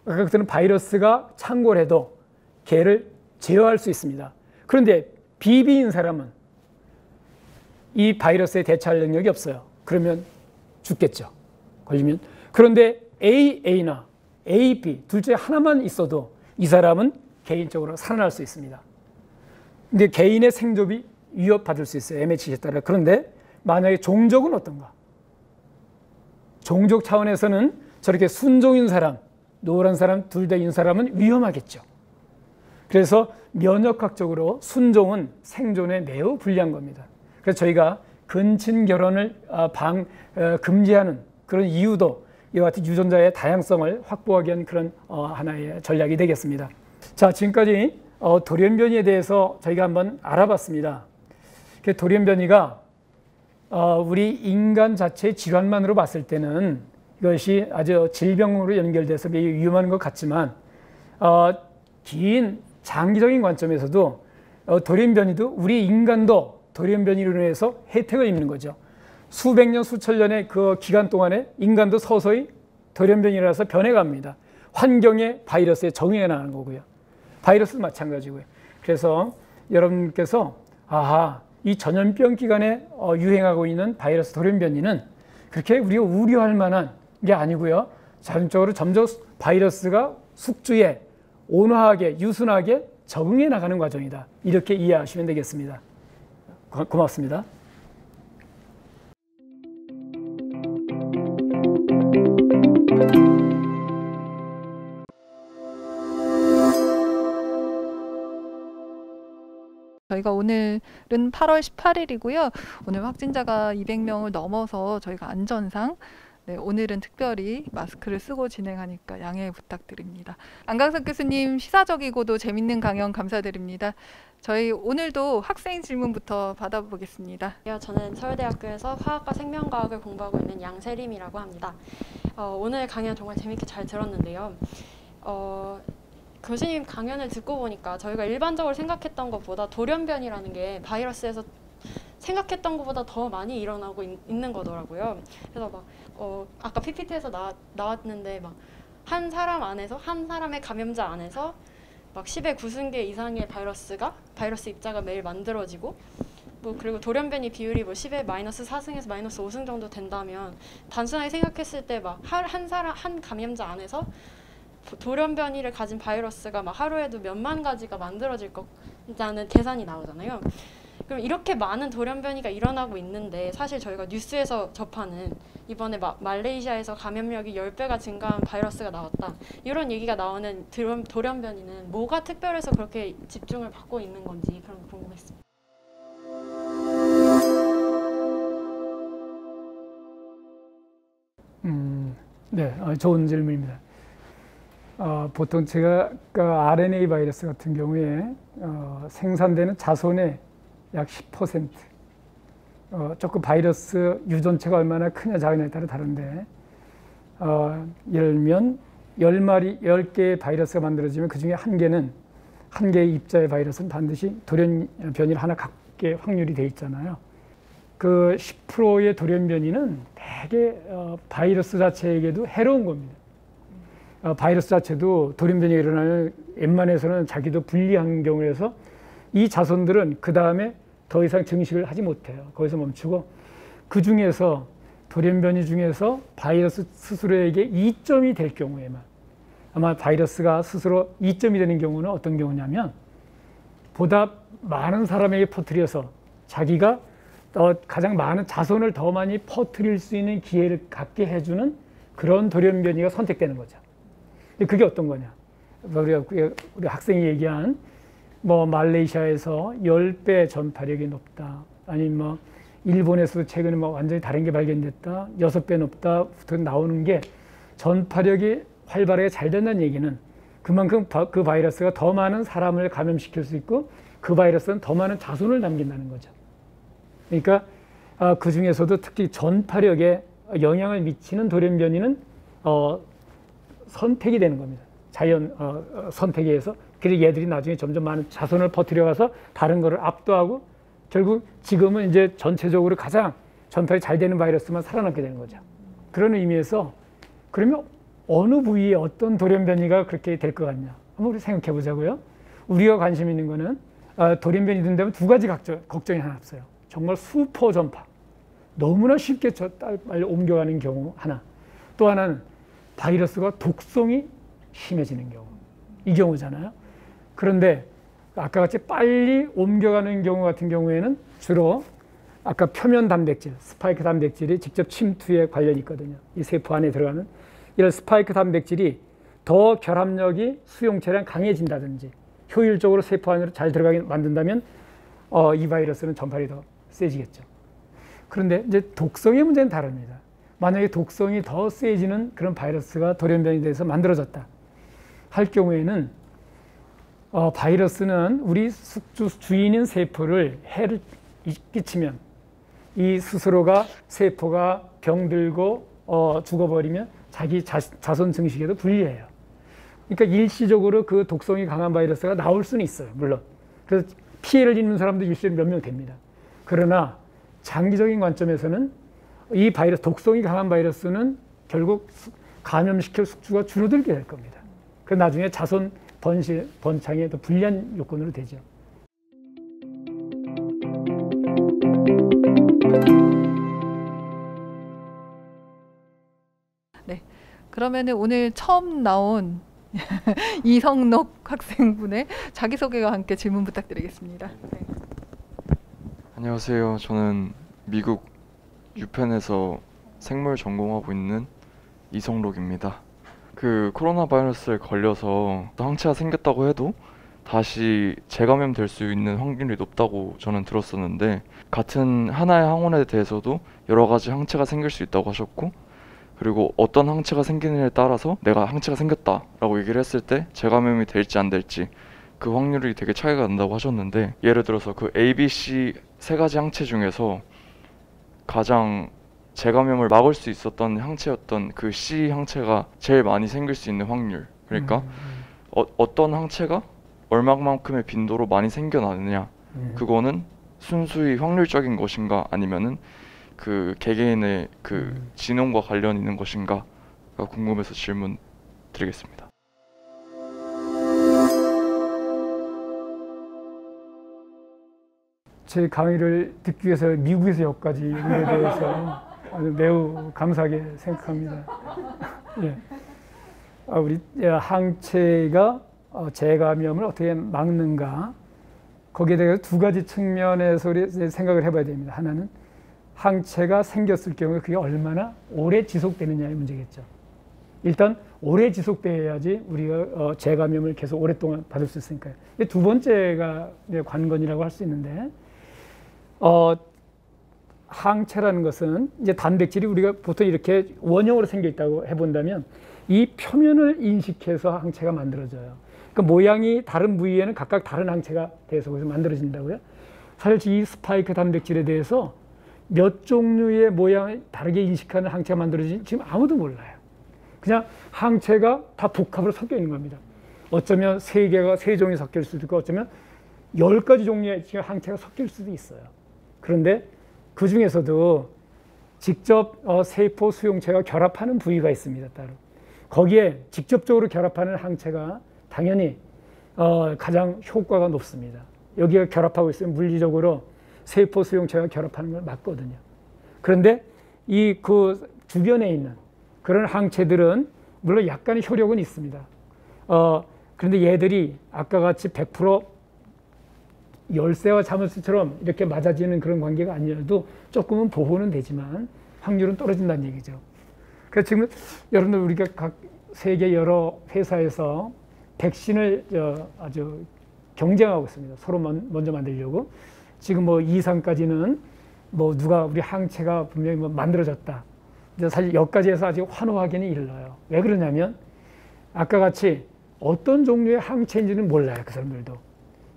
아까 그때는 바이러스가 창궐 해도 걔를 제어할 수 있습니다. 그런데 비비인 사람은 이 바이러스에 대처할 능력이 없어요. 그러면 죽겠죠, 걸리면. 그런데 에이에이나 에이비 둘 중에 하나만 있어도 이 사람은 개인적으로 살아날 수 있습니다. 근데 개인의 생존이 위협받을 수 있어요, 엠에이치씨에 따라. 그런데 만약에 종족은 어떤가? 종족 차원에서는 저렇게 순종인 사람, 노란 사람 둘 다인 사람은 위험하겠죠. 그래서 면역학적으로 순종은 생존에 매우 불리한 겁니다. 그래서 저희가 근친결혼을 방, 금지하는 그런 이유도 이와 같은 유전자의 다양성을 확보하기 위한 그런 하나의 전략이 되겠습니다. 자, 지금까지 돌연 변이에 대해서 저희가 한번 알아봤습니다. 돌연 변이가 우리 인간 자체의 질환만으로 봤을 때는 이것이 아주 질병으로 연결돼서 매우 위험한 것 같지만 긴 장기적인 관점에서도 돌연 변이도 우리 인간도 돌연 변이로 인해서 혜택을 입는 거죠. 수백 년, 수천 년의 그 기간 동안에 인간도 서서히 돌연 변이라서 변해갑니다. 환경의 바이러스에 적응해 나가는 거고요. 바이러스도 마찬가지고요. 그래서 여러분께서 아하, 이 전염병 기간에 유행하고 있는 바이러스 돌연 변이는 그렇게 우리가 우려할 만한 게 아니고요. 자연적으로 점점 바이러스가 숙주에 온화하게, 유순하게 적응해 나가는 과정이다. 이렇게 이해하시면 되겠습니다. 고, 고맙습니다. 저희가 오늘은 팔월 십팔일이고요. 오늘 확진자가 이백 명을 넘어서 저희가 안전상 네, 오늘은 특별히 마스크를 쓰고 진행하니까 양해 부탁드립니다. 안강석 교수님 시사적이고도 재밌는 강연 감사드립니다. 저희 오늘도 학생 질문부터 받아보겠습니다. 저는 서울대학교에서 화학과 생명과학을 공부하고 있는 양세림이라고 합니다. 어, 오늘 강연 정말 재밌게 잘 들었는데요. 어, 교수님 강연을 듣고 보니까 저희가 일반적으로 생각했던 것보다 돌연변이라는 게 바이러스에서 생각했던 것보다 더 많이 일어나고 있, 있는 거더라고요. 그래서 막 어, 아까 피피티에서 나, 나왔는데 막 한 사람 안에서 한 사람의 감염자 안에서 막 십의 구순계 이상의 바이러스가 바이러스 입자가 매일 만들어지고 뭐 그리고 돌연변이 비율이 뭐 십의 마이너스 사승에서 마이너스 오승 정도 된다면 단순하게 생각했을 때 막 한 사람 한 감염자 안에서 돌연변이를 가진 바이러스가 막 하루에도 몇만 가지가 만들어질 거라는 계산이 나오잖아요. 그럼 이렇게 많은 돌연변이가 일어나고 있는데 사실 저희가 뉴스에서 접하는 이번에 마, 말레이시아에서 감염력이 열 배가 증가한 바이러스가 나왔다. 이런 얘기가 나오는 돌연, 돌연변이는 뭐가 특별해서 그렇게 집중을 받고 있는 건지 그런 거 궁금했습니다. 음, 네, 좋은 질문입니다. 어, 보통 제가 그 알엔에이 바이러스 같은 경우에 어, 생산되는 자손의 약 십 퍼센트 어, 조금 바이러스 유전체가 얼마나 크냐 작으냐에 따라 다른데 어, 예를 들면 열 마리, 열 개의 바이러스가 만들어지면 그중에 한 개는 한 개의 입자의 바이러스는 반드시 돌연변이를 하나 갖게 확률이 돼 있잖아요. 그 십 퍼센트의 돌연변이는 되게 어, 바이러스 자체에게도 해로운 겁니다. 어, 바이러스 자체도 돌연변이가 일어나면 웬만해서는 자기도 불리한 경우에서 이 자손들은 그 다음에 더 이상 증식을 하지 못해요. 거기서 멈추고 그 중에서 돌연변이 중에서 바이러스 스스로에게 이점이 될 경우에만 아마 바이러스가 스스로 이점이 되는 경우는 어떤 경우냐면 보다 많은 사람에게 퍼뜨려서 자기가 가장 많은 자손을 더 많이 퍼뜨릴 수 있는 기회를 갖게 해주는 그런 돌연변이가 선택되는 거죠. 그게 어떤 거냐. 우리가 우리 학생이 얘기한 뭐 말레이시아에서 열 배 전파력이 높다. 아니면 뭐 일본에서도 최근에 뭐 완전히 다른 게 발견됐다. 여섯 배 높다부터 나오는 게 전파력이 활발하게 잘 된다는 얘기는 그만큼 그 바이러스가 더 많은 사람을 감염시킬 수 있고 그 바이러스는 더 많은 자손을 남긴다는 거죠. 그러니까 그 중에서도 특히 전파력에 영향을 미치는 돌연변이는 어, 선택이 되는 겁니다. 자연 어, 선택에 의해서. 그래서 얘들이 나중에 점점 많은 자손을 퍼뜨려가서 다른 거를 압도하고 결국 지금은 이제 전체적으로 가장 전파가 잘 되는 바이러스만 살아남게 되는 거죠. 그런 의미에서 그러면 어느 부위에 어떤 돌연변이가 그렇게 될 것 같냐. 한번 우리 생각해 보자고요. 우리가 관심 있는 거는 돌연변이 된다면 두 가지 걱정이 하나 없어요. 정말 슈퍼 전파. 너무나 쉽게 저 빨리 옮겨가는 경우 하나. 또 하나는 바이러스가 독성이 심해지는 경우. 이 경우잖아요. 그런데 아까 같이 빨리 옮겨가는 경우 같은 경우에는 주로 아까 표면 단백질, 스파이크 단백질이 직접 침투에 관련이 있거든요. 이 세포 안에 들어가는 이런 스파이크 단백질이 더 결합력이 수용체랑 강해진다든지 효율적으로 세포 안으로 잘 들어가게 만든다면 어, 이 바이러스는 전파력이 더 세지겠죠. 그런데 이제 독성의 문제는 다릅니다. 만약에 독성이 더 세지는 그런 바이러스가 돌연변이 돼서 만들어졌다 할 경우에는 어, 바이러스는 우리 숙주 주인인 세포를 해를 끼치면 이 스스로가 세포가 병들고 어, 죽어버리면 자기 자, 자손 증식에도 불리해요. 그러니까 일시적으로 그 독성이 강한 바이러스가 나올 수는 있어요. 물론. 그래서 피해를 입는 사람도 일시로 몇 명 됩니다. 그러나 장기적인 관점에서는 이 바이러스, 독성이 강한 바이러스는 결국 감염시킬 숙주가 줄어들게 될 겁니다. 그 나중에 자손 번식, 번창에 더 불리한 요건으로 되죠. 네, 그러면 오늘 처음 나온 이성록 학생분의 자기소개와 함께 질문 부탁드리겠습니다. 네. 안녕하세요. 저는 미국 유펜에서 생물 전공하고 있는 이성록입니다. 그 코로나 바이러스에 걸려서 항체가 생겼다고 해도 다시 재감염될 수 있는 확률이 높다고 저는 들었었는데, 같은 하나의 항원에 대해서도 여러 가지 항체가 생길 수 있다고 하셨고, 그리고 어떤 항체가 생기느냐에 따라서 내가 항체가 생겼다라고 얘기를 했을 때 재감염이 될지 안 될지 그 확률이 되게 차이가 난다고 하셨는데, 예를 들어서 그 에이, 비, 씨 세 가지 항체 중에서 가장 재감염을 막을 수 있었던 항체였던 그 씨 항체가 제일 많이 생길 수 있는 확률, 그러니까 음, 음. 어, 어떤 항체가 얼마만큼의 빈도로 많이 생겨나느냐, 음. 그거는 순수히 확률적인 것인가 아니면은 그 개개인의 그 음. 지능과 관련 있는 것인가가 궁금해서 질문 드리겠습니다. 제 강의를 듣기 위해서 미국에서 여기까지 온 것에 대해서 아주 매우 감사하게 생각합니다. 예. 아, 우리 항체가 재감염을 어떻게 막는가, 거기에 대해서 두 가지 측면에서 우리 생각을 해봐야 됩니다. 하나는 항체가 생겼을 경우에 그게 얼마나 오래 지속되느냐의 문제겠죠. 일단 오래 지속돼야지 우리가 재감염을 계속 오랫동안 받을 수 있으니까요. 두 번째가 관건이라고 할 수 있는데, 어, 항체라는 것은 이제 단백질이 우리가 보통 이렇게 원형으로 생겨 있다고 해본다면 이 표면을 인식해서 항체가 만들어져요. 그 모양이 다른 부위에는 각각 다른 항체가 돼서 거기서 만들어진다고요. 사실 이 스파이크 단백질에 대해서 몇 종류의 모양을 다르게 인식하는 항체가 만들어진지 지금 아무도 몰라요. 그냥 항체가 다 복합으로 섞여 있는 겁니다. 어쩌면 세 개가 세 종이 섞일 수도 있고, 어쩌면 열 가지 종류의 항체가 섞일 수도 있어요. 그런데 그 중에서도 직접 세포 수용체가 결합하는 부위가 있습니다, 따로. 거기에 직접적으로 결합하는 항체가 당연히 가장 효과가 높습니다. 여기가 결합하고 있으면 물리적으로 세포 수용체가 결합하는 걸 막거든요. 그런데 이 그 주변에 있는 그런 항체들은 물론 약간의 효력은 있습니다. 어, 그런데 얘들이 아까 같이 백 퍼센트 열쇠와 자물쇠처럼 이렇게 맞아지는 그런 관계가 아니어도 조금은 보호는 되지만 확률은 떨어진다는 얘기죠. 그래서 지금 여러분들, 우리가 각 세계 여러 회사에서 백신을 아주 경쟁하고 있습니다. 서로 먼저 만들려고. 지금 뭐 이상까지는 뭐 누가 우리 항체가 분명히 뭐 만들어졌다. 사실 여기까지 해서 아직 환호하기는 일러요. 왜 그러냐면 아까 같이 어떤 종류의 항체인지는 몰라요, 그 사람들도.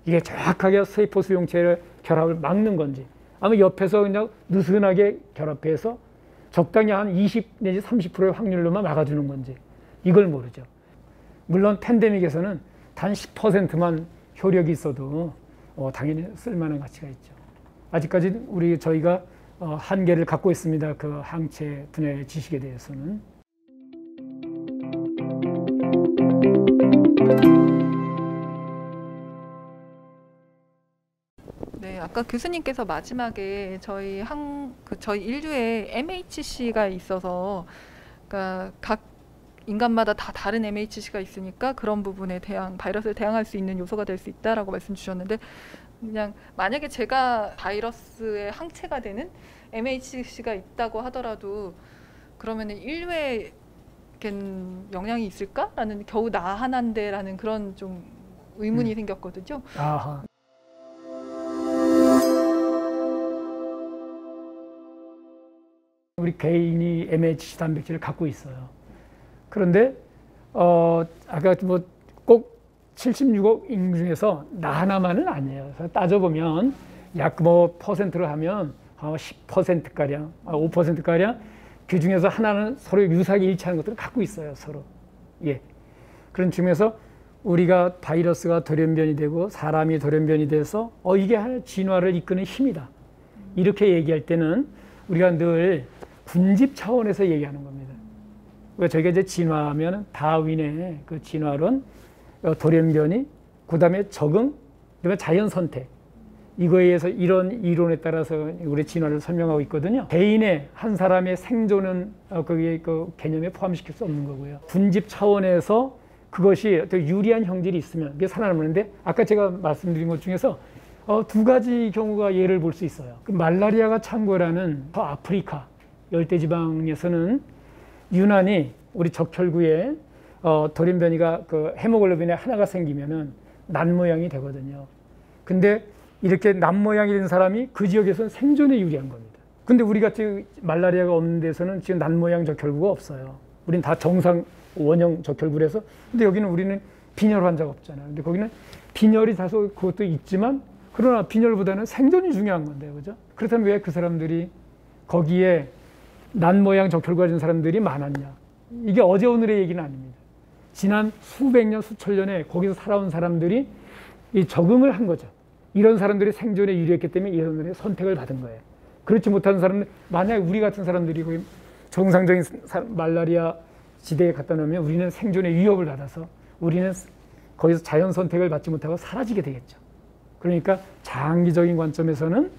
이게 정확하게 세포 수용체의 결합을 막는 건지, 아마 옆에서 그냥 느슨하게 결합해서 적당히 한 이십 내지 삼십 퍼센트의 확률로만 막아주는 건지, 이걸 모르죠. 물론 팬데믹에서는 단 십 퍼센트만 효력이 있어도 어, 당연히 쓸만한 가치가 있죠. 아직까지 우리 저희가 어, 한계를 갖고 있습니다, 그 항체 분야의 지식에 대해서는. 네, 아까 교수님께서 마지막에 저희 한 그 저희 인류에 엠 에이치 씨가 있어서, 그러니까 각 인간마다 다 다른 엠 에이치 씨가 있으니까 그런 부분에 대한 바이러스를 대항할 수 있는 요소가 될 수 있다라고 말씀 주셨는데, 그냥 만약에 제가 바이러스의 항체가 되는 엠 에이치 씨가 있다고 하더라도 그러면은 인류에 영향이 있을까라는, 겨우 나 하나인데라는 그런 좀 의문이 음. 생겼거든요. 아하. 우리 개인이 엠에이치씨 단백질을 갖고 있어요. 그런데 어, 아까 뭐 꼭 칠십육억 인구 중에서 나 하나만은 아니에요. 그래서 따져보면 약 뭐 퍼센트로 하면 십 퍼센트가량, 오 퍼센트가량 그 중에서 하나는 서로 유사하게 일치하는 것들을 갖고 있어요. 서로. 예. 그런 측면에서 우리가 바이러스가 돌연변이 되고 사람이 돌연변이 돼서 어, 이게 하나의 진화를 이끄는 힘이다. 이렇게 얘기할 때는 우리가 늘 군집 차원에서 얘기하는 겁니다. 그러니까 저희가 이제 진화하면 다윈의 그 진화론, 돌연변이, 그 다음에 적응, 그 다음에 자연 선택. 이거에 의해서 이런 이론에 따라서 우리 진화를 설명하고 있거든요. 개인의 한 사람의 생존은 거기에 그 개념에 포함시킬 수 없는 거고요. 군집 차원에서 그것이 유리한 형질이 있으면 이게 살아남는데, 아까 제가 말씀드린 것 중에서 어, 두 가지 경우가 예를 볼 수 있어요. 그 말라리아가 창궐하는 아프리카 열대지방에서는 유난히 우리 적혈구에 어, 돌연변이가 그 헤모글로빈에 하나가 생기면은 난 모양이 되거든요. 근데 이렇게 난 모양이 된 사람이 그 지역에서는 생존에 유리한 겁니다. 근데 우리가 지금 말라리아가 없는 데서는 지금 난 모양 적혈구가 없어요. 우린 다 정상 원형 적혈구라서. 근데 여기는 우리는 빈혈 환자가 없잖아요. 근데 거기는 빈혈이 다소 그것도 있지만, 그러나 빈혈보다는 생존이 중요한 건데, 그죠? 그렇다면 왜 그 사람들이 거기에 난 모양 적혈구가 진 사람들이 많았냐? 이게 어제 오늘의 얘기는 아닙니다. 지난 수백 년, 수천 년에 거기서 살아온 사람들이 이 적응을 한 거죠. 이런 사람들이 생존에 유리했기 때문에 이런 사람의 선택을 받은 거예요. 그렇지 못한 사람은, 만약에 우리 같은 사람들이 거의 정상적인 말라리아 지대에 갖다 놓으면 우리는 생존의 위협을 받아서 우리는 거기서 자연 선택을 받지 못하고 사라지게 되겠죠. 그러니까 장기적인 관점에서는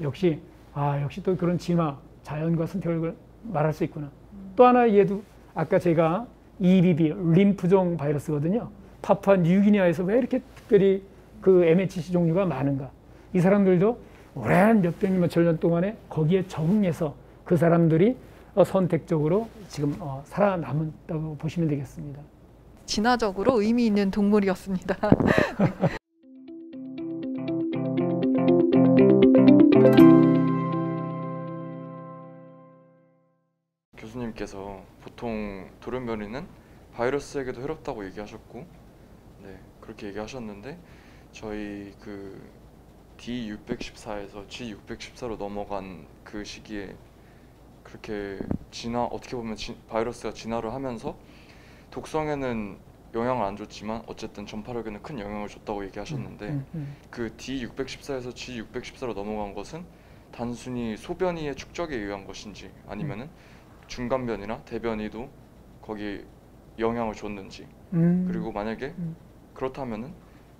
역시 아 역시 또 그런 진화, 자연과 선택을 말할 수 있구나. 또 하나 얘도 아까 제가 이비비 림프종 바이러스거든요. 파푸아 뉴기니아에서 왜 이렇게 특별히 그 엠에이치씨 종류가 많은가? 이 사람들도 오랜 몇백 년, 몇천 년 동안에 거기에 적응해서 그 사람들이 선택적으로 지금 살아남았다고 보시면 되겠습니다. 진화적으로 의미 있는 동물이었습니다. 교수님께서 보통 돌연변이는 바이러스에게도 해롭다고 얘기하셨고, 네, 그렇게 얘기하셨는데 저희 그 디 육백십사에서 지 육백십사로 넘어간 그 시기에 그렇게 진화, 어떻게 보면 진, 바이러스가 진화를 하면서 독성에는 영향을 안 줬지만 어쨌든 전파력에는 큰 영향을 줬다고 얘기하셨는데 음, 음, 음. 그 디 육백십사에서 지 육백십사로 넘어간 것은 단순히 소변이의 축적에 의한 것인지 아니면은 중간변이나 대변이도 거기에 영향을 줬는지 음, 그리고 만약에 음. 그렇다면은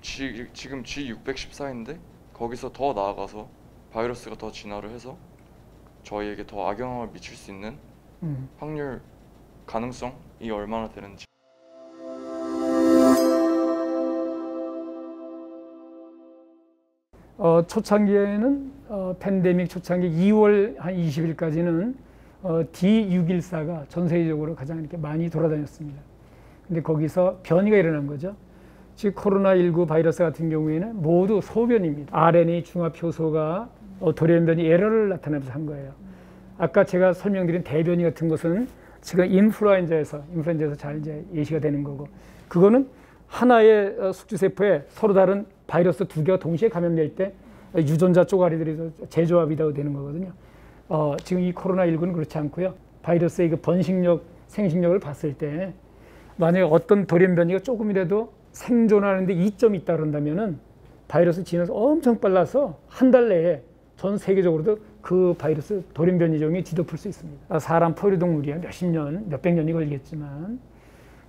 지, 지금 지 육백십사인데 거기서 더 나아가서 바이러스가 더 진화를 해서 저희에게 더 악영향을 미칠 수 있는 음. 확률, 가능성이 얼마나 되는지. 어, 초창기에는 어, 팬데믹 초창기 이월 한 이십 일까지는 어, 디 육백십사가 전 세계적으로 가장 이렇게 많이 돌아다녔습니다. 근데 거기서 변이가 일어난 거죠. 즉 코로나십구 바이러스 같은 경우에는 모두 소변입니다. 알 엔 에이 중합 효소가 어, 돌연변이 에러를 나타내면서 한 거예요. 아까 제가 설명드린 대변이 같은 것은 지금 인플루엔자에서 인플루엔자에서 잘 이제 예시가 되는 거고, 그거는 하나의 숙주세포에 서로 다른 바이러스 두 개가 동시에 감염될 때 유전자 쪼가리들이 재조합이 되는 거거든요. 어, 지금 이 코로나십구는 그렇지 않고요. 바이러스의 그 번식력, 생식력을 봤을 때 만약에 어떤 돌연변이가 조금이라도 생존하는데 이점이 있다 그런다면은 바이러스 진화가 엄청 빨라서 한 달 내에 전 세계적으로도 그 바이러스 돌연변이종이 뒤덮을 수 있습니다. 사람, 포유동물이야 몇십 년, 몇백 년이 걸리겠지만,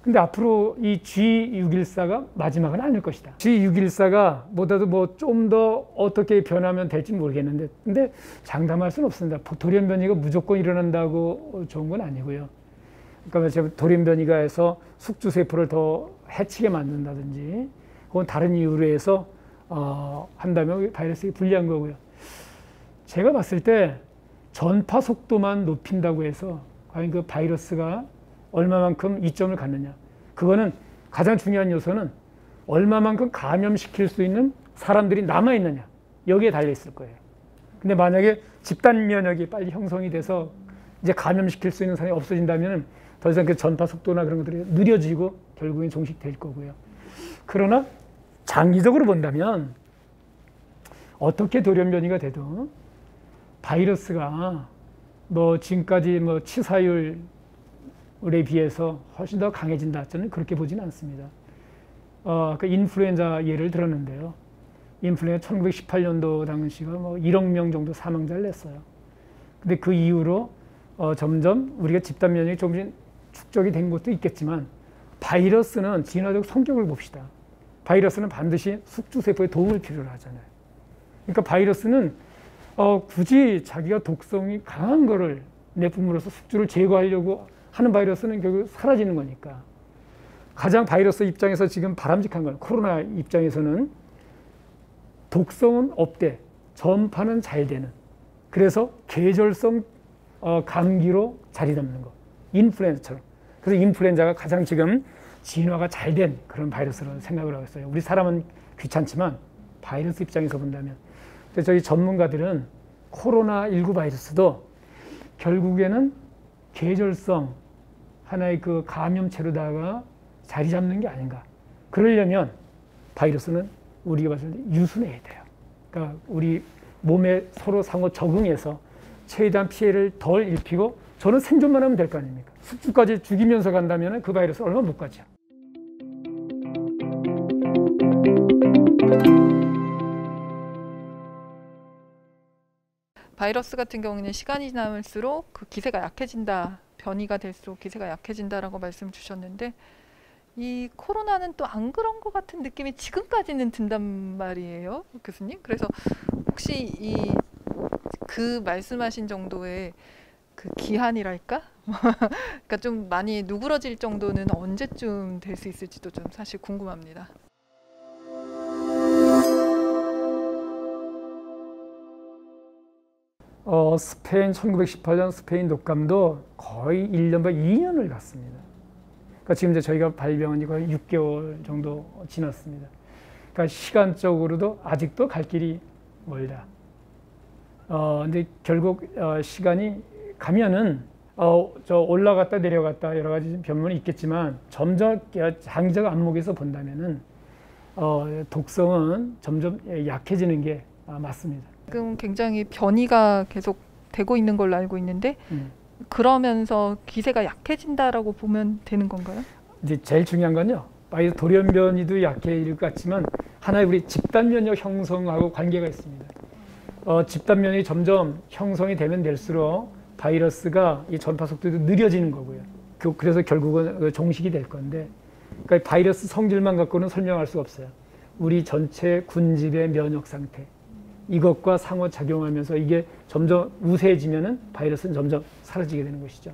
근데 앞으로 이 지 육백십사가 마지막은 아닐 것이다. 지 육백십사가 뭐다도 뭐 좀 더 어떻게 변하면 될지 모르겠는데, 근데 장담할 수는 없습니다. 돌연변이가 무조건 일어난다고 좋은 건 아니고요. 그러니까 돌연변이가 해서 숙주세포를 더 해치게 만든다든지, 혹은 다른 이유로 해서 어, 한다면 바이러스에 불리한 거고요. 제가 봤을 때 전파 속도만 높인다고 해서 과연 그 바이러스가 얼마만큼 이점을 갖느냐, 그거는 가장 중요한 요소는 얼마만큼 감염시킬 수 있는 사람들이 남아있느냐, 여기에 달려있을 거예요. 근데 만약에 집단 면역이 빨리 형성이 돼서 이제 감염시킬 수 있는 사람이 없어진다면 더 이상 그 전파 속도나 그런 것들이 느려지고 결국엔 종식될 거고요. 그러나 장기적으로 본다면 어떻게 돌연변이가 돼도 바이러스가 뭐 지금까지 뭐 치사율에 비해서 훨씬 더 강해진다, 저는 그렇게 보지는 않습니다. 어, 그 인플루엔자 예를 들었는데요. 인플루엔자 천구백십팔 년도 당시가 뭐 일억 명 정도 사망자를 냈어요. 근데 그 이후로 어, 점점 우리가 집단 면역이 조금씩 축적이 된 것도 있겠지만 바이러스는 진화적 성격을 봅시다. 바이러스는 반드시 숙주세포에 도움을 필요로 하잖아요. 그러니까 바이러스는 어, 굳이 자기가 독성이 강한 거를 내뿜으로써 숙주를 제거하려고 하는 바이러스는 결국 사라지는 거니까. 가장 바이러스 입장에서 지금 바람직한 건, 코로나 입장에서는 독성은 없되 전파는 잘 되는, 그래서 계절성 감기로 자리 잡는 거, 인플루엔자처럼. 그래서 인플루엔자가 가장 지금 진화가 잘 된 그런 바이러스라고 생각을 하고 있어요. 우리 사람은 귀찮지만 바이러스 입장에서 본다면. 근데 저희 전문가들은 코로나십구 바이러스도 결국에는 계절성 하나의 그 감염체로다가 자리 잡는 게 아닌가. 그러려면 바이러스는 우리가 봤을 때 유순해야 돼요. 그러니까 우리 몸에 서로 상호 적응해서 최대한 피해를 덜 입히고, 저는 생존만 하면 될 거 아닙니까? 숙주까지 죽이면서 간다면 그 바이러스 얼마 못 가죠. 바이러스 같은 경우는 시간이 지날수록 그 기세가 약해진다, 변이가 될수록 기세가 약해진다라고 말씀 주셨는데, 이 코로나는 또 안 그런 것 같은 느낌이 지금까지는 든단 말이에요, 교수님. 그래서 혹시 이 그 말씀하신 정도의 그 기한이랄까? 그러니까 좀 많이 누그러질 정도는 언제쯤 될 수 있을지도 좀 사실 궁금합니다. 어, 스페인 천구백십팔 년 스페인 독감도 거의 일 년과 이 년을 갔습니다. 그러니까 지금 이제 저희가 발병한 지 거의 육 개월 정도 지났습니다. 그러니까 시간적으로도 아직도 갈 길이 멀다. 어, 근데 결국 어, 시간이 가면은 어, 저 올라갔다 내려갔다 여러 가지 변문이 있겠지만, 점점 장기적 안목에서 본다면은 어, 독성은 점점 약해지는 게 맞습니다. 지금 굉장히 변이가 계속 되고 있는 걸로 알고 있는데. 음. 그러면서 기세가 약해진다라고 보면 되는 건가요? 이제 제일 중요한 건요, 바이러스 돌연변이도 약해질 것 같지만 하나의 우리 집단 면역 형성하고 관계가 있습니다. 어, 집단 면역이 점점 형성이 되면 될수록 바이러스가 이 전파 속도도 느려지는 거고요. 그래서 결국은 종식이 될 건데, 그러니까 바이러스 성질만 갖고는 설명할 수가 없어요. 우리 전체 군집의 면역 상태, 이것과 상호작용하면서 이게 점점 우세해지면은 바이러스는 점점 사라지게 되는 것이죠.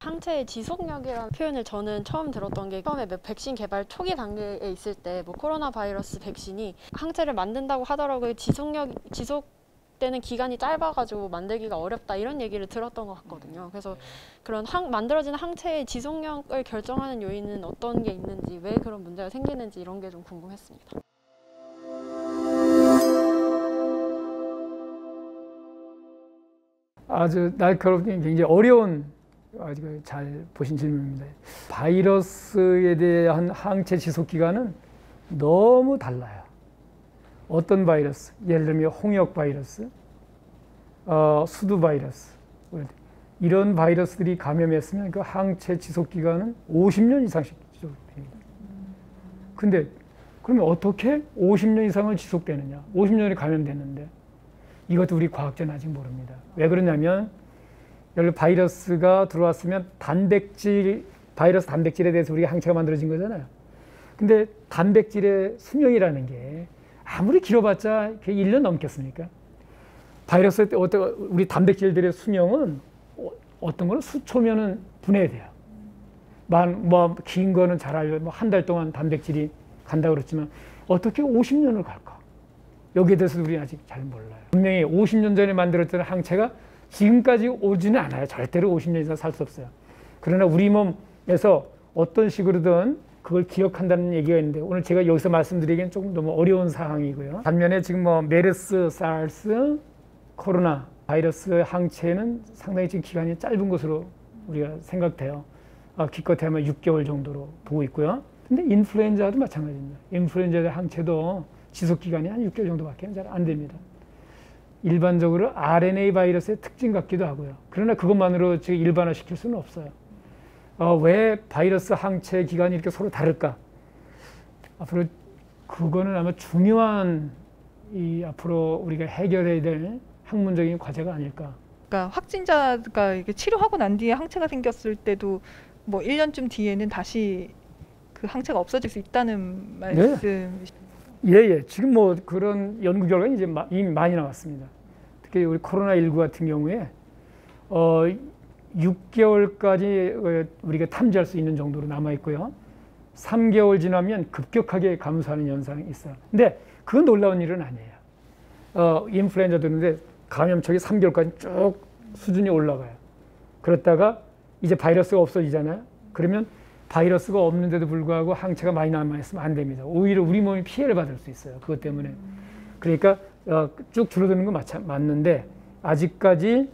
항체의 지속력이라는 표현을 저는 처음 들었던 게, 처음에 백신 개발 초기 단계에 있을 때 뭐 코로나 바이러스 백신이 항체를 만든다고 하더라고요. 지속력, 지속 때는 기간이 짧아가지고 만들기가 어렵다, 이런 얘기를 들었던 것 같거든요. 그래서 그런 항, 만들어진 항체의 지속력을 결정하는 요인은 어떤 게 있는지, 왜 그런 문제가 생기는지, 이런 게 좀 궁금했습니다. 아주 날카롭고 굉장히 어려운, 아주 잘 보신 질문입니다. 바이러스에 대한 항체 지속 기간은 너무 달라요. 어떤 바이러스, 예를 들면 홍역 바이러스, 어, 수두 바이러스, 이런 바이러스들이 감염했으면 그 항체 지속 기간은 오십 년 이상씩 지속됩니다. 근데 그러면 어떻게 오십 년 이상을 지속되느냐? 오십 년이 감염됐는데, 이것도 우리 과학자는 아직 모릅니다. 왜 그러냐면, 예를 들어 바이러스가 들어왔으면 단백질, 바이러스 단백질에 대해서 우리가 항체가 만들어진 거잖아요. 근데 단백질의 수명이라는 게 아무리 길어봤자 일 년 넘겠습니까? 바이러스 때 우리 단백질들의 수명은 어떤 거는 수초면은 분해돼요. 뭐 긴 거는 잘 알려, 뭐 한 달 동안 단백질이 간다 그랬지만 어떻게 오십 년을 갈까? 여기에 대해서 우리는 아직 잘 몰라요. 분명히 오십 년 전에 만들었던 항체가 지금까지 오지는 않아요. 절대로 오십 년 이상 살 수 없어요. 그러나 우리 몸에서 어떤 식으로든 그걸 기억한다는 얘기가 있는데, 오늘 제가 여기서 말씀드리기엔 조금 너무 어려운 상황이고요. 반면에 지금 뭐 메르스, 사르스, 코로나 바이러스 항체는 상당히 지금 기간이 짧은 것으로 우리가 생각돼요. 아, 기껏해야 육 개월 정도로 보고 있고요. 근데 인플루엔자도 마찬가지입니다. 인플루엔자의 항체도 지속기간이 한 육 개월 정도밖에 잘 안 됩니다. 일반적으로 알 엔 에이 바이러스의 특징 같기도 하고요. 그러나 그것만으로 지금 일반화시킬 수는 없어요. 어, 왜 바이러스 항체 기간이 이렇게 서로 다를까? 앞으로 그거는 아마 중요한 이 앞으로 우리가 해결해야 될 학문적인 과제가 아닐까. 그러니까 확진자가 이게 치료하고 난 뒤에 항체가 생겼을 때도 뭐 일 년쯤 뒤에는 다시 그 항체가 없어질 수 있다는 말씀이십니까? 예, 예. 지금 뭐 그런 연구 결과는 이제 이미 많이 나왔습니다. 특히 우리 코로나 십구 같은 경우에 어, 육 개월까지 우리가 탐지할 수 있는 정도로 남아있고요. 삼 개월 지나면 급격하게 감소하는 현상이 있어요. 근데 그건 놀라운 일은 아니에요. 어, 인플루엔자도 있는데 감염력이 삼 개월까지 쭉 수준이 올라가요. 그렇다가 이제 바이러스가 없어지잖아요. 그러면 바이러스가 없는데도 불구하고 항체가 많이 남아있으면 안 됩니다. 오히려 우리 몸이 피해를 받을 수 있어요. 그것 때문에. 그러니까 어, 쭉 줄어드는 건 맞, 맞는데 아직까지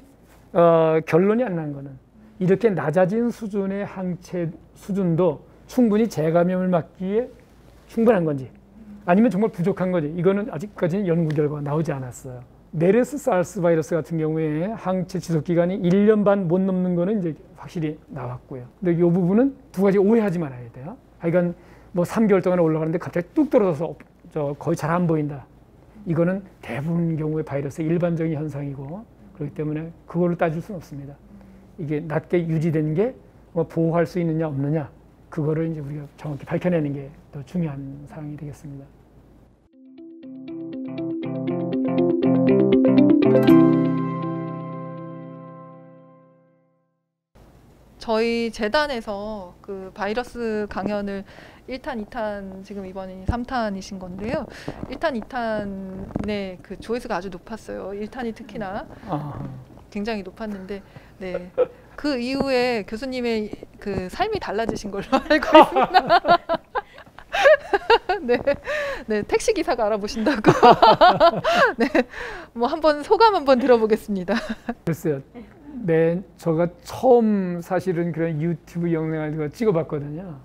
어, 결론이 안 난 거는 이렇게 낮아진 수준의 항체 수준도 충분히 재감염을 막기에 충분한 건지 아니면 정말 부족한 건지 이거는 아직까지는 연구 결과가 나오지 않았어요. 메르스 사르스 바이러스 같은 경우에 항체 지속기간이 일 년 반 못 넘는 거는 이제 확실히 나왔고요. 근데 이 부분은 두 가지 오해하지 말아야 돼요. 하여간 뭐 삼 개월 동안 올라가는데 갑자기 뚝 떨어져서 저 거의 잘 안 보인다. 이거는 대부분 경우의 바이러스의 일반적인 현상이고 그렇기 때문에 그걸로 따질 수는 없습니다. 이게 낮게 유지된 게 뭐 보호할 수 있느냐 없느냐 그거를 이제 우리가 정확히 밝혀내는 게 더 중요한 사항이 되겠습니다. 저희 재단에서 그 바이러스 강연을 일 탄, 이 탄, 지금 이번이 삼 탄이신 건데요. 일 탄, 이 탄의 그 조회수가 아주 높았어요. 일 탄이 특히나 굉장히 높았는데, 네. 그 이후에 교수님의 그 삶이 달라지신 걸로 알고 있습니다. 네, 네, 택시 기사가 알아보신다고. 네, 뭐 한번 소감 한번 들어보겠습니다. 글쎄요, 네, 제가 처음 사실은 그런 유튜브 영상을 찍어봤거든요.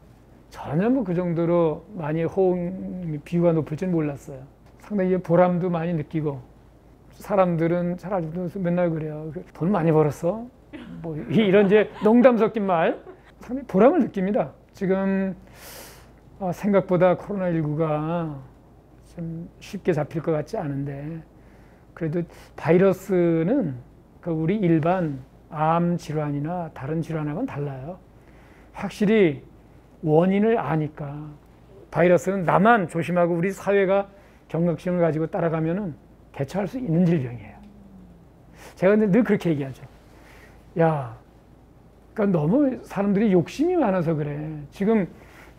전혀 뭐 그 정도로 많이 호응 비유가 높을 줄 몰랐어요. 상당히 보람도 많이 느끼고 사람들은 잘 아직도 맨날 그래요. 돈 많이 벌었어? 뭐 이런 이제 농담 섞인 말, 상당히 보람을 느낍니다. 지금. 어, 생각보다 코로나 십구가 좀 쉽게 잡힐 것 같지 않은데 그래도 바이러스는 그 우리 일반 암 질환이나 다른 질환하고는 달라요. 확실히 원인을 아니까 바이러스는 나만 조심하고 우리 사회가 경각심을 가지고 따라가면은 대처할 수 있는 질병이에요. 제가 근데 늘 그렇게 얘기하죠. 야, 그러니까 너무 사람들이 욕심이 많아서 그래. 지금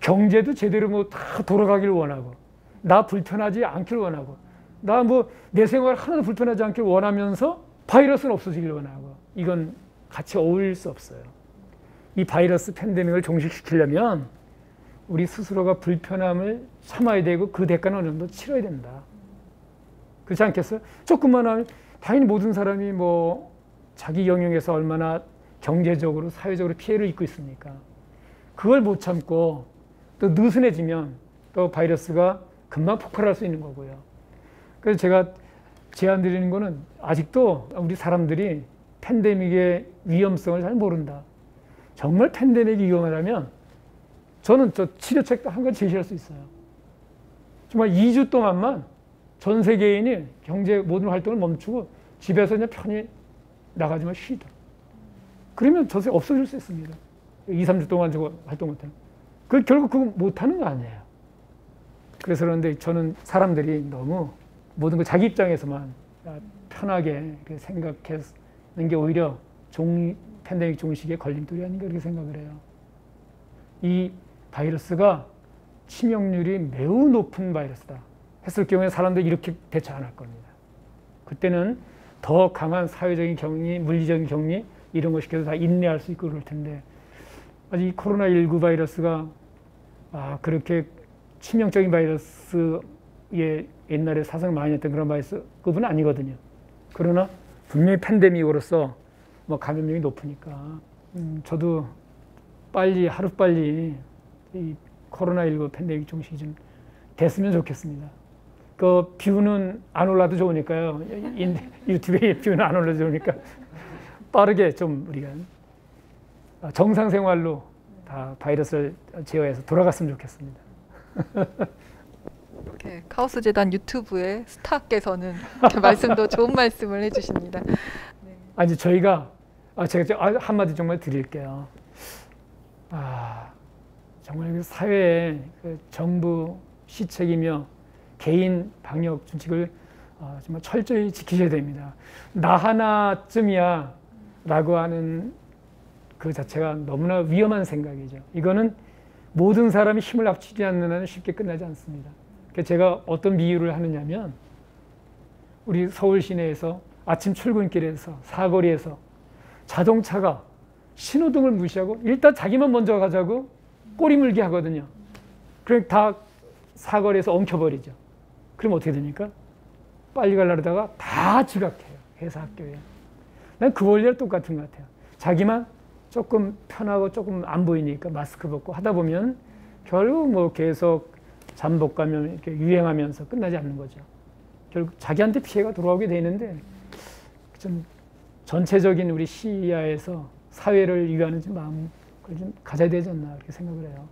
경제도 제대로 뭐 다 돌아가길 원하고 나 불편하지 않길 원하고 나 뭐 내 생활 하나도 불편하지 않길 원하면서 바이러스는 없어지길 원하고 이건 같이 어울릴 수 없어요. 이 바이러스 팬데믹을 종식시키려면 우리 스스로가 불편함을 참아야 되고 그 대가는 어느 정도 치러야 된다. 그렇지 않겠어요? 조금만 하면 당연히 모든 사람이 뭐 자기 영역에서 얼마나 경제적으로 사회적으로 피해를 입고 있습니까? 그걸 못 참고 또 느슨해지면 또 바이러스가 금방 폭발할 수 있는 거고요. 그래서 제가 제안 드리는 거는 아직도 우리 사람들이 팬데믹의 위험성을 잘 모른다. 정말 팬데믹이 위험하다면 저는 저 치료책도 한 가지 제시할 수 있어요. 정말 이 주 동안만 전 세계인이 경제 모든 활동을 멈추고 집에서 그냥 편히 나가지만 쉬다. 그러면 저게 없어질 수 있습니다. 이, 삼 주 동안 저거 활동 못하면. 그 결국 그거 못하는 거 아니에요. 그래서 그런데 저는 사람들이 너무 모든 거 자기 입장에서만 편하게 생각하는 게 오히려 종, 팬데믹 종식의 걸림돌이 아닌가 그렇게 생각을 해요. 이 바이러스가 치명률이 매우 높은 바이러스다 했을 경우에 사람들이 이렇게 대처 안 할 겁니다. 그때는 더 강한 사회적인 격리, 물리적인 격리 이런 거 시켜서 다 인내할 수 있고 그럴 텐데 아직 이 코로나 십구 바이러스가 아, 그렇게 치명적인 바이러스에 옛날에 사상 많이 했던 그런 바이러스급은 아니거든요. 그러나 분명히 팬데믹으로서 뭐 감염력이 높으니까 음, 저도 빨리 하루빨리 이 코로나 십구 팬데믹 종식이 좀 됐으면 좋겠습니다. 그 뷰는 안 올라도 좋으니까요. 유튜브에 뷰는 안 올라도 좋으니까 빠르게 좀 우리가 정상 생활로 다 바이러스를 제어해서 돌아갔으면 좋겠습니다. 네, 카오스 재단 유튜브의 스타께서는 말씀도 좋은 말씀을 해주십니다. 네. 아니 저희가 아, 제가 한마디 정말 드릴게요. 아, 정말 사회에 그 정부 시책이며 개인 방역 준칙을 정말 철저히 지키셔야 됩니다. 나 하나쯤이야 라고 하는 그 자체가 너무나 위험한 생각이죠. 이거는 모든 사람이 힘을 합치지 않는 한 쉽게 끝나지 않습니다. 그래서 제가 어떤 비유를 하느냐면 우리 서울 시내에서 아침 출근길에서 사거리에서 자동차가 신호등을 무시하고 일단 자기만 먼저 가자고 꼬리물기 하거든요. 그럼 다 사거리에서 엉켜버리죠. 그럼 어떻게 됩니까? 빨리 가려다가 다 지각해요. 회사 학교에. 난 그 원리랑 똑같은 것 같아요. 자기만 조금 편하고 조금 안 보이니까 마스크 벗고 하다 보면 결국 뭐 계속 잠복 감염 이렇게 유행하면서 끝나지 않는 거죠. 결국 자기한테 피해가 돌아오게 되는데 좀 전체적인 우리 시야에서 사회를 위하는 마음을 좀 가져야 되지 않나 그렇게 생각을 해요.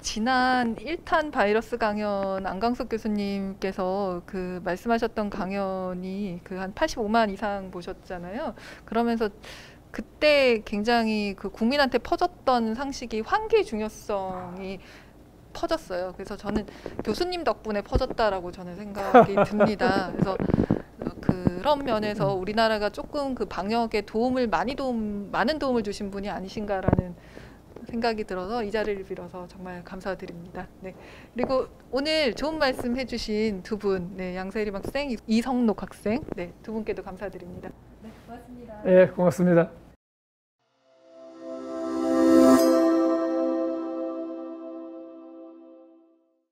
지난 일 탄 바이러스 강연 안광석 교수님께서 그 말씀하셨던 강연이 그 한 팔십오만 이상 보셨잖아요. 그러면서 그때 굉장히 그 국민한테 퍼졌던 상식이 환기의 중요성이 퍼졌어요. 그래서 저는 교수님 덕분에 퍼졌다라고 저는 생각이 듭니다. 그래서 그런 면에서 우리나라가 조금 그 방역에 도움을 많이 도움 많은 도움을 주신 분이 아니신가라는 생각이 들어서 이 자리를 빌어서 정말 감사드립니다. 네. 그리고 오늘 좋은 말씀 해주신 두 분, 네, 양세림 학생, 이성록 학생, 네, 두 분께도 감사드립니다. 네, 고맙습니다. 예, 고맙습니다.